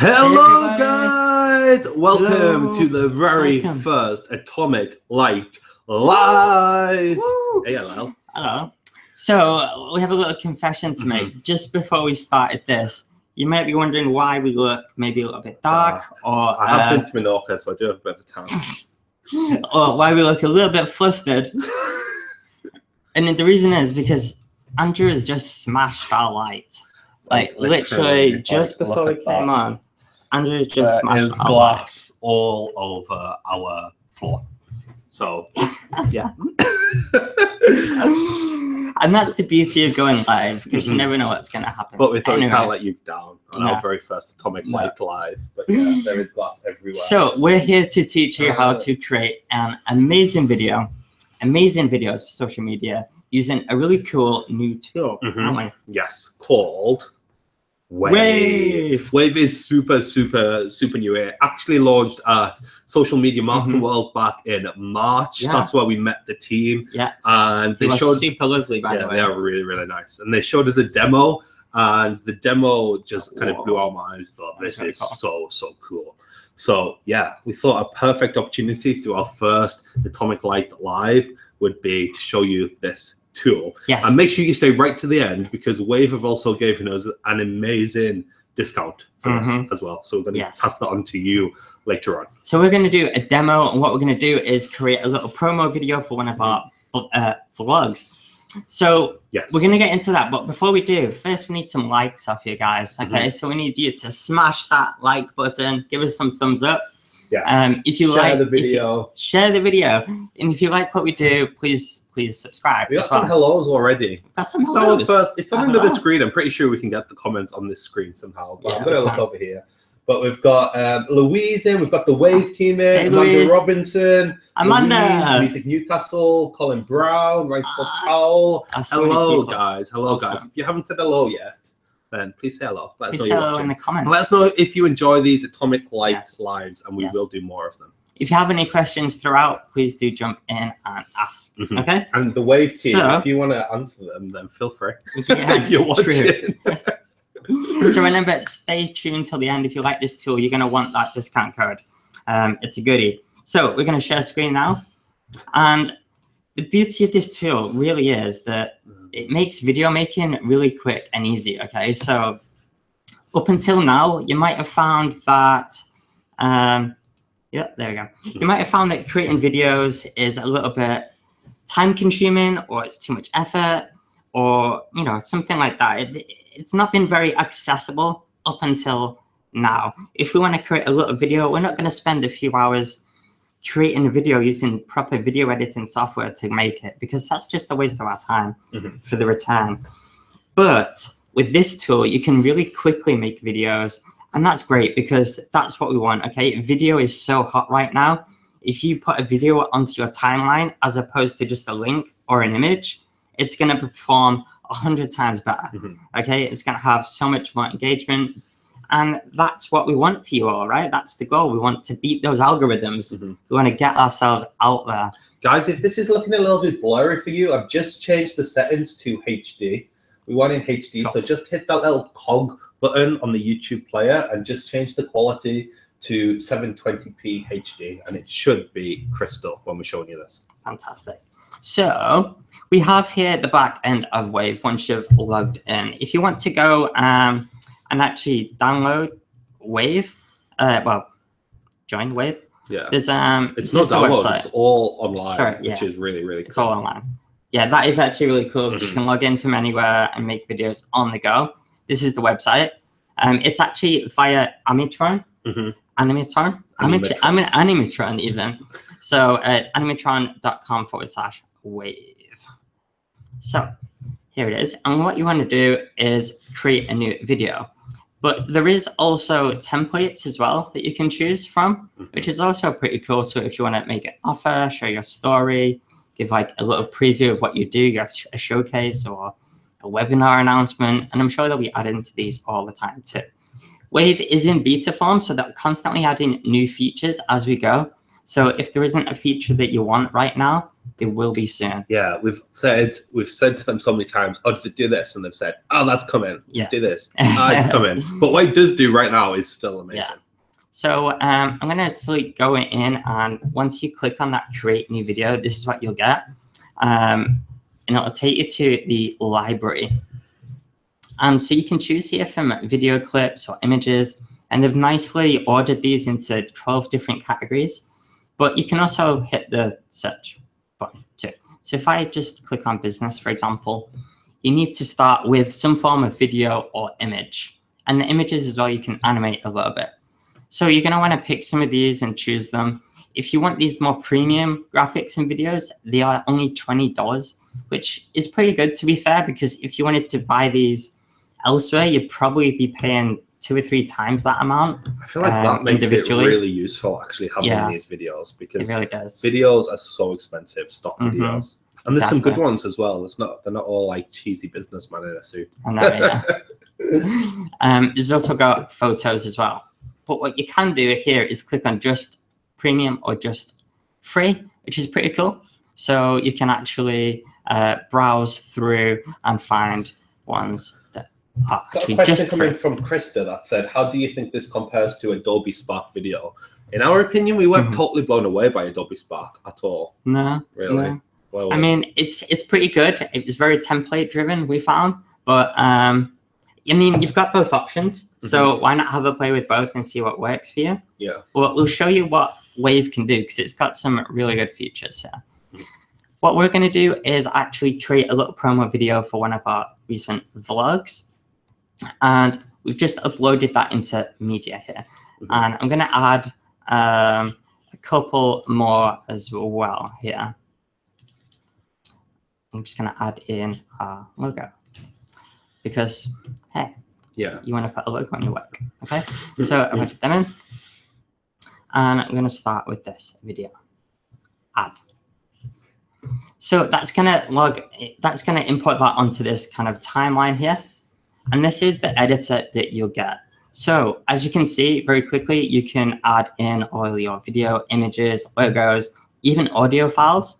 Hello guys, welcome to the very first ATOMIC Lite Live. Woo. Hey, hello. Hello. So we have a little confession to make. Just before we started this, you might be wondering why we look maybe a little bit dark, or I have been to Menorca, so I do have a bit of a tan. Or why we look a little bit flustered. And the reason is because Andrew has just smashed our light. Like literally just before we came on, Andrew just smashed our glass all over our floor. So yeah. And that's the beauty of going live, because you never know what's going to happen. But we thought we can't let you down on our very first ATOMIC Lite Live. But yeah, there is glass everywhere. So we're here to teach you how to create an amazing videos for social media using a really cool new tool. Yes, called Wave. Wave is super new. It actually launched at Social Media Marketing World back in March. Yeah. That's where we met the team. Yeah, and they showed super lovely. By the way, they are really nice. And they showed us a demo, and the demo just kind of blew our minds. We thought this is so cool. So yeah, we thought a perfect opportunity to do our first ATOMIC Lite Live would be to show you this tool. Yes. And make sure you stay right to the end, because Wave have also given us an amazing discount for us as well. So we're going to pass that on to you later on. So we're going to do a demo, and what we're going to do is create a little promo video for one of our vlogs. So we're going to get into that, but before we do, first we need some likes off you guys. Okay, so we need you to smash that like button, give us some thumbs up. If you like the video, share the video, and if you like what we do, please subscribe. We got some hellos already. It's on another screen. I'm pretty sure we can get the comments on this screen somehow, but I'm gonna look over here. But we've got Louise in, we've got the Wave team in, hey, Amanda Louise. Robinson, Amanda, Louise, Music Newcastle, Colin Brown, Right Spot Powell. Hello guys, hello guys. If you haven't said hello yet, then please say hello. Let us know you're watching. In the comments. And let us know if you enjoy these ATOMIC Lite lives, and we will do more of them. If you have any questions throughout, please do jump in and ask. Okay. And the Wave team, if you want to answer them, then feel free. If you're watching. So remember, stay tuned till the end. If you like this tool, you're going to want that discount code. It's a goodie. So we're going to share screen now. And the beauty of this tool really is that it makes video making really quick and easy. Okay, so up until now, you might have found that, there we go. You might have found that creating videos is a little bit time consuming, or it's too much effort, or, you know, something like that. It's not been very accessible up until now. If we want to create a little video, we're not going to spend a few hours creating a video using proper video editing software to make it, because that's just a waste of our time for the return. But with this tool, you can really quickly make videos, and that's great, because that's what we want, okay? Video is so hot right now. If you put a video onto your timeline as opposed to just a link or an image, it's going to perform 100 times better. Okay, it's going to have so much more engagement, and that's what we want for you all, right? That's the goal. We want to beat those algorithms. We want to get ourselves out there, guys. If this is looking a little bit blurry for you, I've just changed the settings to HD. We want in HD, so just hit that little cog button on the YouTube player and just change the quality to 720p HD, and it should be crystal when we're showing you this. Fantastic. So we have here at the back end of Wave, once you've logged in. If you want to go and actually download Wave, well, join Wave. Yeah. There's it's not download, it's all online, which is really cool. It's all online. Yeah, that is actually really cool. You can log in from anywhere and make videos on the go. This is the website. It's actually via Animatron. Animatron even. So it's animatron.com/wave. So here it is. And what you want to do is create a new video. But there is also templates as well that you can choose from, which is also pretty cool. So if you want to make an offer, show your story, give like a little preview of what you do, a showcase or a webinar announcement. And I'm sure they'll be adding to these all the time too. Wave is in beta form, so they're constantly adding new features as we go. So if there isn't a feature that you want right now, It will be soon. Yeah, we've said to them so many times, oh, does it do this? And they've said, oh, that's coming. Let's do this. Oh, it's coming. But what it does do right now is still amazing. Yeah. So I'm going to slowly go in, and once you click on that create new video, this is what you'll get. And it'll take you to the library. And so you can choose here from video clips or images, and they've nicely ordered these into 12 different categories, but you can also hit the search button too. So if I just click on business, for example, you need to start with some form of video or image, and the images as well, you can animate a little bit. So you're going to want to pick some of these and choose them. If you want these more premium graphics and videos, they are only $20, which is pretty good, to be fair, because if you wanted to buy these elsewhere, you'd probably be paying 2 or 3 times that amount. I feel like that makes it really useful, actually, having these videos, because really videos are so expensive, stock videos. And there's some good ones as well. It's not, they're not all like cheesy businessman in a suit. I know, there's also got photos as well. But what you can do here is click on just premium or just free, which is pretty cool. So you can actually browse through and find ones that are actually just free. Got a question coming from Krista that said, how do you think this compares to Adobe Spark Video? In our opinion, we weren't totally blown away by Adobe Spark at all. No. Really? No. Well, I mean, it's pretty good. It was very template driven, we found, but I mean, you've got both options, so why not have a play with both and see what works for you? Yeah. Well, we'll show you what Wave can do, because it's got some really good features here. What we're going to do is actually create a little promo video for one of our recent vlogs, and we've just uploaded that into media here. And I'm going to add a couple more as well here. I'm just going to add in our logo, because hey, you want to put a logo on your work, okay? So I'm going to put them in, and I'm going to start with this video ad. So that's going to import that onto this kind of timeline here, and this is the editor that you'll get. So as you can see, very quickly, you can add in all your video, images, logos, even audio files.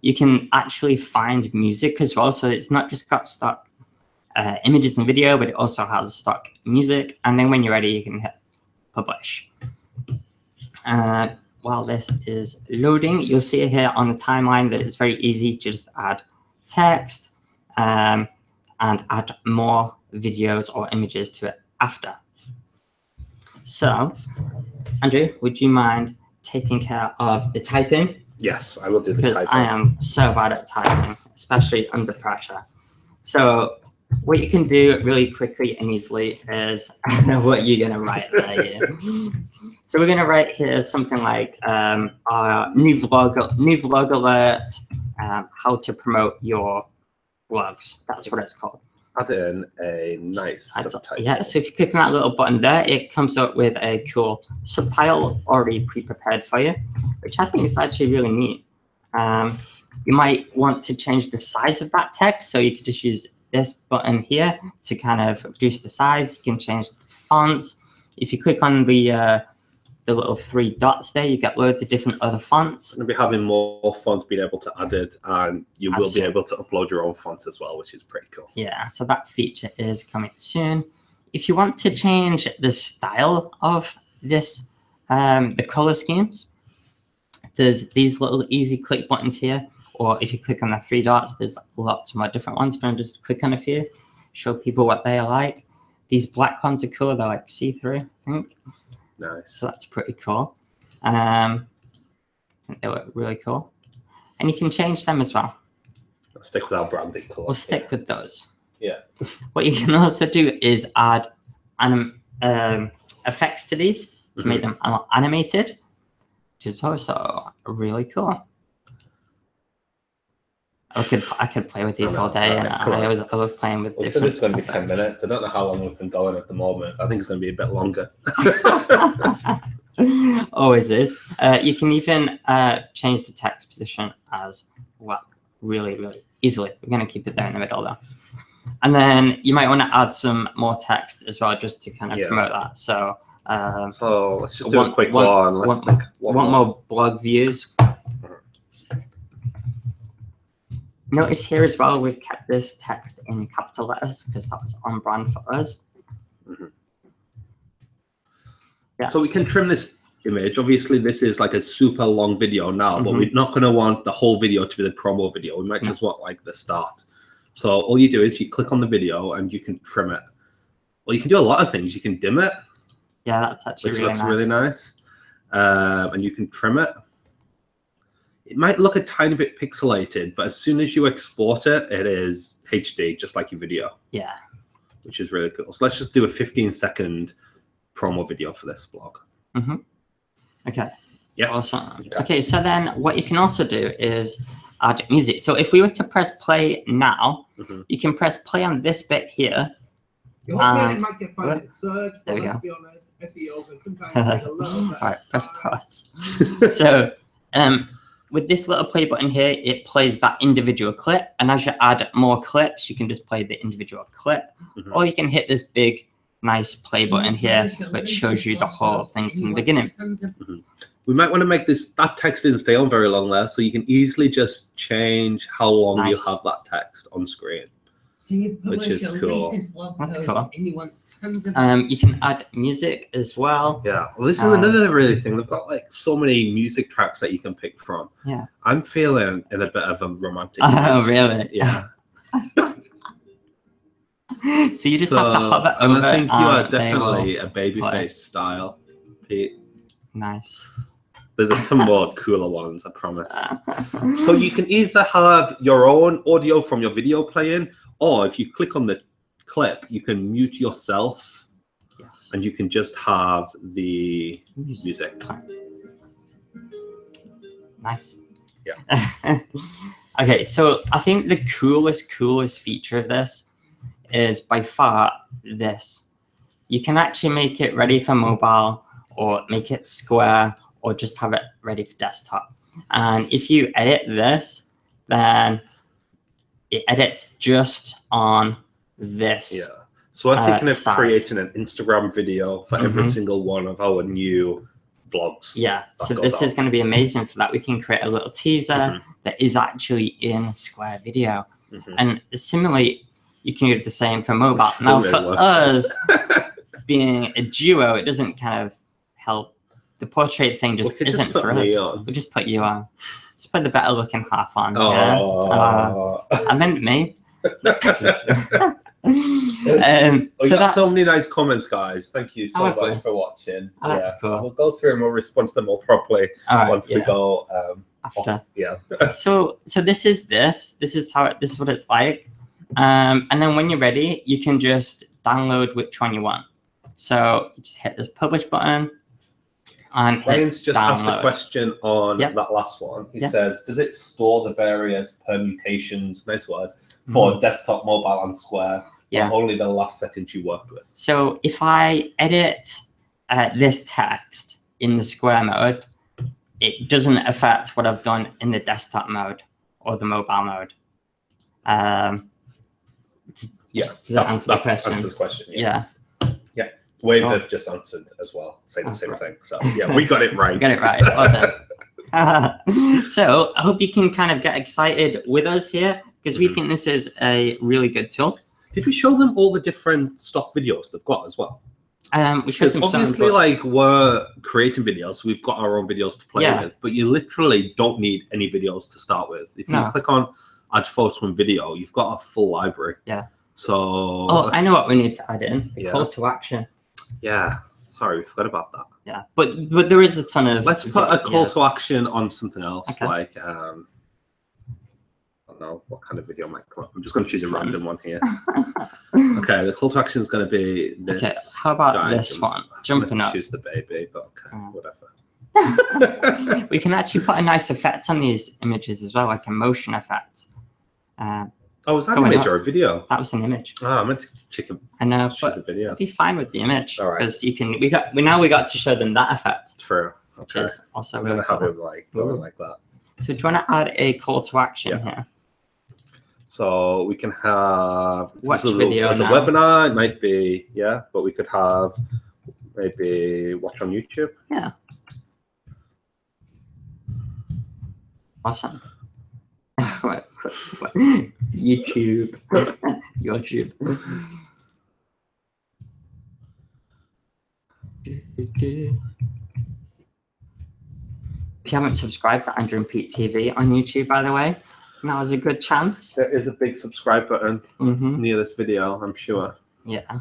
You can actually find music as well, so it's not just got stock images and video, but it also has stock music. And then when you're ready, you can hit publish. While this is loading, you'll see here on the timeline that it's very easy to just add text and add more videos or images to it after. So, Andrew, would you mind taking care of the typing? Yes, I will do the typing. Because I am so bad at typing, especially under pressure. So what you can do really quickly and easily is what you're going to write there. So we're going to write here something like our new vlog alert, how to promote your vlogs. That's what it's called. Add in a nice subtitle. Yeah, so if you click on that little button there, it comes up with a cool subtitle already pre-prepared for you, which I think is actually really neat. You might want to change the size of that text, so you could just use this button here to kind of reduce the size. You can change the fonts. If you click on the little 3 dots there, you get loads of different other fonts. We're going to be having more fonts being able to add it, and you will be able to upload your own fonts as well, which is pretty cool. Yeah, so that feature is coming soon. If you want to change the style of this, the color schemes, there's these little easy click buttons here. Or if you click on the 3 dots, there's lots more different ones. But I'm just click on a few, show people what they are like. These black ones are cool. They're like see-through, I think. Nice. So that's pretty cool. They look really cool. And you can change them as well. Let's stick with our branded color. We'll stick with those. Yeah. What you can also do is add effects to these to make them animated, which is also really cool. I could play with these all day, and I love playing with different effects. It's going to be 10 minutes. I don't know how long we've been going at the moment. I think it's going to be a bit longer. Always is. You can even change the text position as well, really, really easily. We're going to keep it there in the middle, though. And then you might want to add some more text as well, just to kind of promote that. So, so let's just do a quick one. Let's think. One more blog views. Notice here as well, we've kept this text in capital letters because that was on brand for us. Mm-hmm. Yeah. So we can trim this image. Obviously, this is like a super long video now, mm-hmm. but we're not going to want the whole video to be the promo video. We might just want like the start. So all you do is you click on the video and you can trim it. Well, you can do a lot of things. You can dim it. Yeah, that's actually really nice. Which looks really nice. And you can trim it. It might look a tiny bit pixelated, but as soon as you export it, it is HD, just like your video. Yeah. Which is really cool. So let's just do a 15-second promo video for this blog. Mm-hmm. Okay. Yeah. Awesome. Yeah. Okay, so then what you can also do is add music. So if we were to press play now, mm-hmm. you can press play on this bit here. You also might get fun in search, but let's be honest, SEO can sometimes take a long time. All right, press pause. So, with this little play button here, it plays that individual clip. And as you add more clips, you can just play the individual clip. Mm-hmm. Or you can hit this big, nice play button here, which shows you the whole thing from the beginning. Mm-hmm. We might want to make this, that text didn't stay on very long there, so you can easily just change how long you have that text on screen. Which is cool. That's cool. You can add music as well. Yeah. Well, this is another really thing. They've got like so many music tracks that you can pick from. Yeah. I'm feeling in a bit of a romantic. Oh, really? Yeah. So you just have to hover over. And I think you are definitely a babyface style, Pete. Nice. There's a ton more cooler ones, I promise. So you can either have your own audio from your video playing, or if you click on the clip, you can mute yourself, and you can just have the music. Nice. Yeah. Okay, so I think the coolest feature of this is by far this. You can actually make it ready for mobile, or make it square, or just have it ready for desktop. And if you edit this, then it edits just on this. Yeah. So I'm thinking of creating an Instagram video for every single one of our new vlogs. Yeah. So this is going to be amazing for that. We can create a little teaser that is actually in Square Video. And similarly, you can do the same for mobile. Now, for us, being a duo, it doesn't kind of help. The portrait thing just isn't for us. We'll just put you on. Just put the better looking half on. Oh. Yeah. I meant me. We got so many nice comments, guys. Thank you so much for watching. Oh, yeah. That's cool. We'll go through and we'll respond to them all properly once we go after. Yeah. So this is how this is what it's like. And then when you're ready, you can just download which one you want. So you just hit this publish button. Ryan's just asked a question on that last one. He says, does it store the various permutations, nice word, for desktop, mobile, and square, but only the last settings you worked with? So if I edit this text in the square mode, it doesn't affect what I've done in the desktop mode or the mobile mode. That answers the question. Yeah. Wave have just answered as well, saying the same thing. So yeah, we got it right. We got it right. Well so I hope you can kind of get excited with us here, because we think this is a really good tool. Did we show them all the different stock videos they've got as well? We showed them obviously, like, we're creating videos, so we've got our own videos to play with, but you literally don't need any videos to start with. If you click on add photo and video, you've got a full library. Yeah. So I know what we need to add in. The call to action. Yeah, sorry, we forgot about that. Yeah, but there is a ton of. Let's put a call to action on something else, like I don't know what kind of video might come up. I'm just going to choose a random one here. Okay, the call to action is going to be this. Okay, how about this one? Jumping up. Choose the baby, but okay, whatever. We can actually put a nice effect on these images as well, like a motion effect. Oh, was that an image or a video? That was an image. Oh, I meant to choose a video. I'd be fine with the image. All right. Because you can, we got to show them that effect. True. Okay. Which is also really cool. Going like that. So do you want to add a call to action here? So we can have watch video. As a webinar, it might be but we could have maybe watch on YouTube. Yeah. Awesome. YouTube. YouTube. If you haven't subscribed to Andrew and Pete TV on YouTube, by the way, now is a good chance. There is a big subscribe button near this video, I'm sure. Yeah.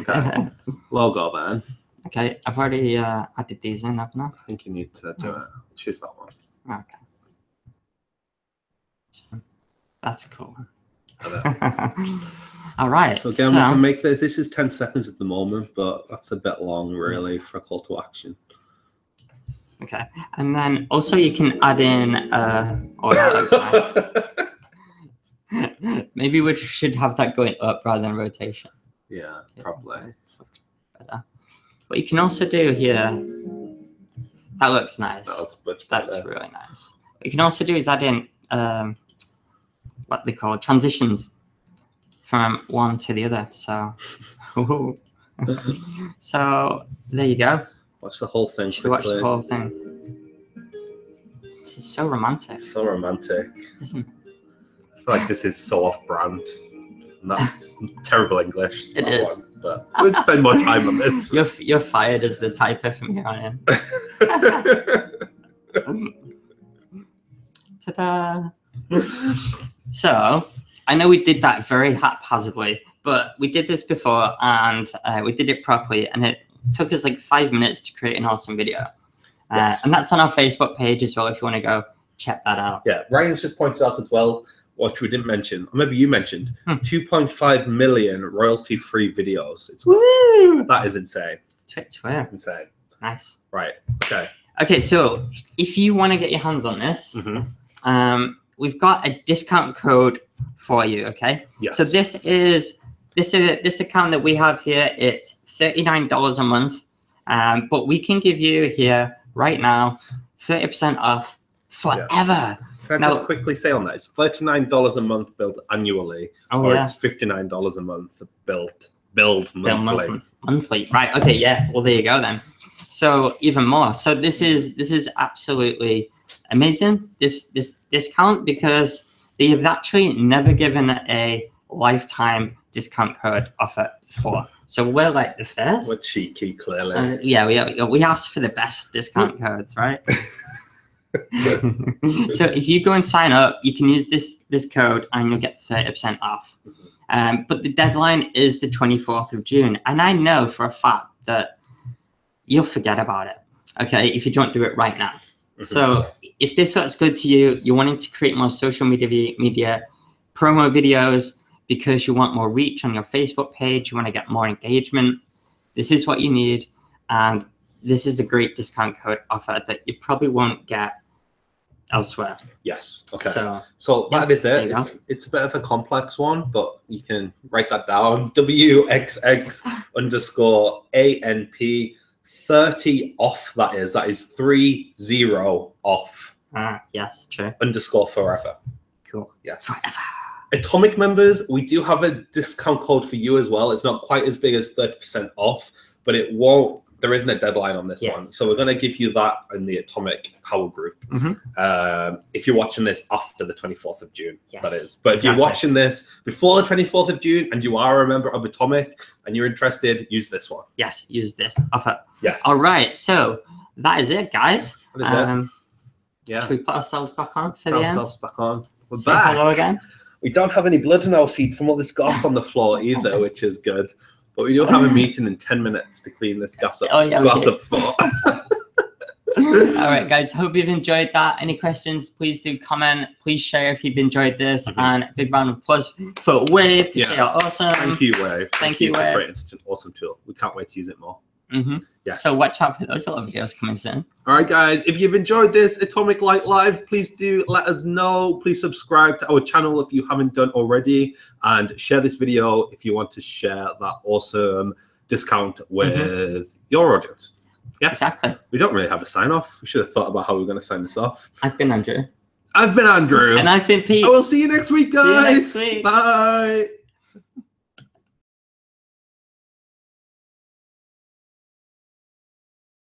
Okay. Logo then. Okay, I've already added these in, haven't I? I think you need to do it. Choose that one. Okay. So, that's cool. All right. So again, we can make this. This is 10 seconds at the moment, but that's a bit long, really, for a call to action. Okay, and then also you can add in. Oh, that looks nice. Maybe we should have that going up rather than rotation. Yeah, probably. Looks better. But you can also do here. That looks nice. That looks much better. That's really nice. What you can also do is add in what they call transitions from one to the other. So, so there you go. Watch the whole thing. Should watch the whole thing. This is so romantic. So romantic. Isn't it? I feel like this is so off-brand. That's terrible English. It is. One, but I would spend more time on this. You're fired as the typer from here on in. Ta-da! So, I know we did that very haphazardly, but we did this before and we did it properly, and it took us like 5 minutes to create an awesome video. Yes. And that's on our Facebook page as well if you want to go check that out. Yeah, Ryan's just pointed out as well, what we didn't mention, or maybe you mentioned, 2.5 million royalty-free videos. It's that is insane. Twitter. Insane. Nice. Right, okay. Okay, so if you want to get your hands on this, we've got a discount code for you, okay? Yes. So this account that we have here, it's $39 a month, but we can give you here right now 30% off forever. Yeah. Can I just quickly say on that? It's $39 a month billed annually, it's $59 a month billed monthly. Monthly, right? Okay, yeah. Well, there you go then. So even more. So this is absolutely amazing. This discount, because they have actually never given a lifetime discount code offer before. So we're like the first. We're cheeky, clearly. Yeah, we asked for the best discount codes, right? So if you go and sign up, you can use this code and you'll get 30% off. But the deadline is the 24th of June. And I know for a fact that you'll forget about it, okay, if you don't do it right now. So if this looks good to you, you're wanting to create more social media promo videos because you want more reach on your Facebook page, you want to get more engagement, this is what you need. And this is a great discount code offer that you probably won't get elsewhere. Yes. Okay. So that is it. It's a bit of a complex one, but you can write that down. WXX_ANP 30 off. That is 30 off. Yes. True. _ forever. Cool. Yes. Forever. Atomic members, we do have a discount code for you as well. It's not quite as big as 30% off, but it won't. There isn't a deadline on this one, so we're going to give you that in the Atomic Power Group. If you're watching this after the 24th of June, that is. But if you're watching this before the 24th of June and you are a member of Atomic and you're interested, use this one. Yes, use this offer. Yes. All right, so that is it, guys. That is it. Yeah. Should we put ourselves back on for the end? We're back. Hello again. We don't have any blood in our feet from all this gas on the floor either, which is good. But we do have a meeting in 10 minutes to clean this gas up. All right, guys. Hope you've enjoyed that. Any questions, please do comment. Please share if you've enjoyed this. And a big round of applause for Wave. Yeah. They are awesome. Thank you, Wave. Thank you, Wave. It's such an awesome tool. We can't wait to use it more. Yes. So watch out for those little videos coming soon. All right, guys. If you've enjoyed this Atomic Lite Live, please do let us know. Please subscribe to our channel if you haven't done already, and share this video if you want to share that awesome discount with your audience. Yeah, exactly. We don't really have a sign off. We should have thought about how we were going to sign this off. I've been Andrew. I've been Andrew. And I've been Pete. I will see you next week, guys. See you next week. Bye.